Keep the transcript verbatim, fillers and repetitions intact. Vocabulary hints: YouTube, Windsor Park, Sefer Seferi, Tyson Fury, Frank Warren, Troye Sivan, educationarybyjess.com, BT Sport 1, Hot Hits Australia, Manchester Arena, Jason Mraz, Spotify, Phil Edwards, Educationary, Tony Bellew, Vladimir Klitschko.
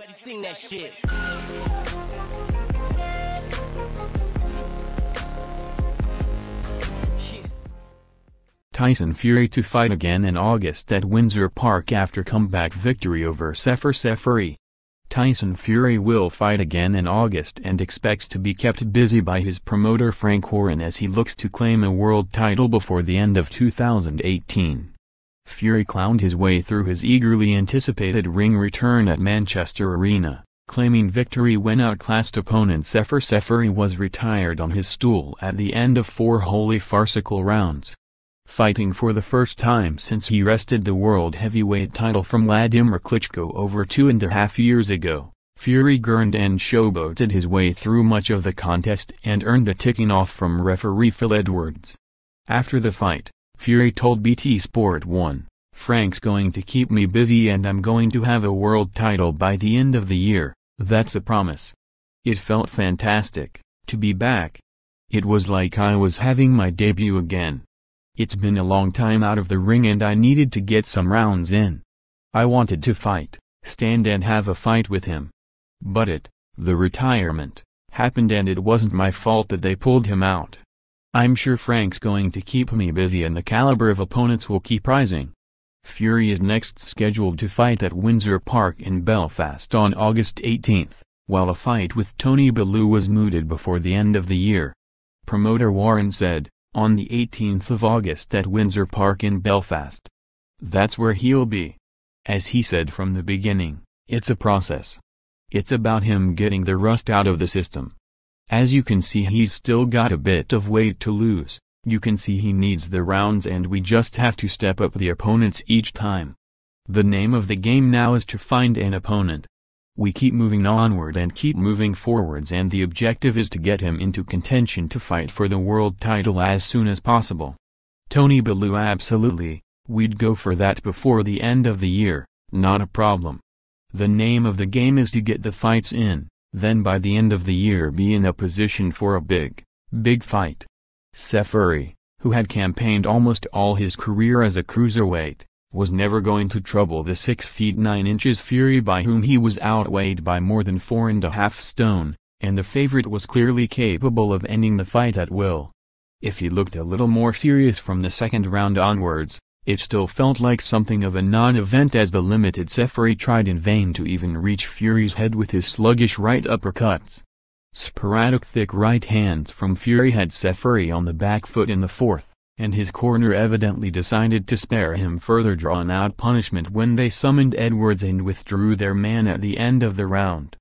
Everybody sing that shit. Tyson Fury to fight again in August at Windsor Park after comeback victory over Sefer Seferi. Tyson Fury will fight again in August and expects to be kept busy by his promoter Frank Warren as he looks to claim a world title before the end of two thousand eighteen. Fury clowned his way through his eagerly anticipated ring return at Manchester Arena, claiming victory when outclassed opponent Sefer Seferi was retired on his stool at the end of four wholly farcical rounds. Fighting for the first time since he wrested the world heavyweight title from Vladimir Klitschko over two and a half years ago, Fury gurned and showboated his way through much of the contest and earned a ticking off from referee Phil Edwards. After the fight, Fury told B T Sport one, "Frank's going to keep me busy and I'm going to have a world title by the end of the year, that's a promise. It felt fantastic, to be back. It was like I was having my debut again. It's been a long time out of the ring and I needed to get some rounds in. I wanted to fight, stand and have a fight with him. But it, the retirement, happened and it wasn't my fault that they pulled him out. I'm sure Frank's going to keep me busy and the caliber of opponents will keep rising." Fury is next scheduled to fight at Windsor Park in Belfast on August eighteenth, while a fight with Tony Bellew was mooted before the end of the year. Promoter Warren said, "On the eighteenth of August at Windsor Park in Belfast. That's where he'll be. As he said from the beginning, it's a process. It's about him getting the rust out of the system. As you can see, he's still got a bit of weight to lose, you can see he needs the rounds and we just have to step up the opponents each time. The name of the game now is to find an opponent. We keep moving onward and keep moving forwards and the objective is to get him into contention to fight for the world title as soon as possible. Tony Bellew, absolutely, we'd go for that before the end of the year, not a problem. The name of the game is to get the fights in. Then by the end of the year be in a position for a big, big fight." Seferi, who had campaigned almost all his career as a cruiserweight, was never going to trouble the six feet nine inches Fury, by whom he was outweighed by more than four and a half stone, and the favorite was clearly capable of ending the fight at will. If he looked a little more serious from the second round onwards, it still felt like something of a non-event as the limited Seferi tried in vain to even reach Fury's head with his sluggish right uppercuts. Sporadic thick right hands from Fury had Seferi on the back foot in the fourth, and his corner evidently decided to spare him further drawn-out punishment when they summoned Edwards and withdrew their man at the end of the round.